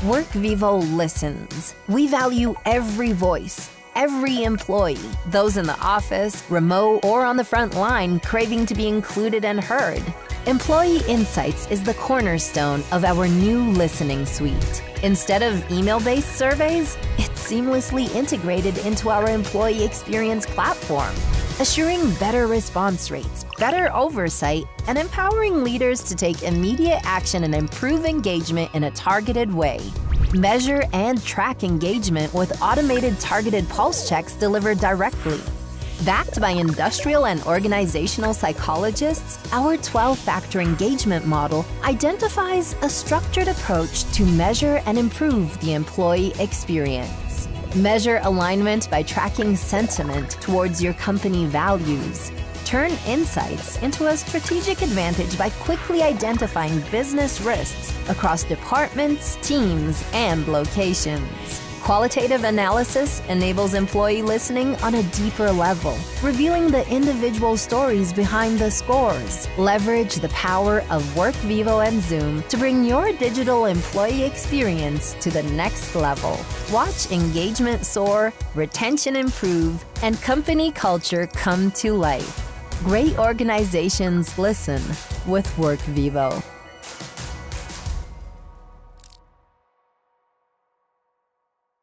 WorkVivo listens. We value every voice, every employee, those in the office, remote, or on the front line craving to be included and heard. Employee Insights is the cornerstone of our new listening suite. Instead of email-based surveys, it's seamlessly integrated into our employee experience platform, assuring better response rates, better oversight, and empowering leaders to take immediate action and improve engagement in a targeted way. Measure and track engagement with automated targeted pulse checks delivered directly. Backed by industrial and organizational psychologists, our 12-factor engagement model identifies a structured approach to measure and improve the employee experience. Measure alignment by tracking sentiment towards your company values. Turn insights into a strategic advantage by quickly identifying business risks across departments, teams, and locations. Qualitative analysis enables employee listening on a deeper level, revealing the individual stories behind the scores. Leverage the power of WorkVivo and Zoom to bring your digital employee experience to the next level. Watch engagement soar, retention improve, and company culture come to life. Great organizations listen with WorkVivo.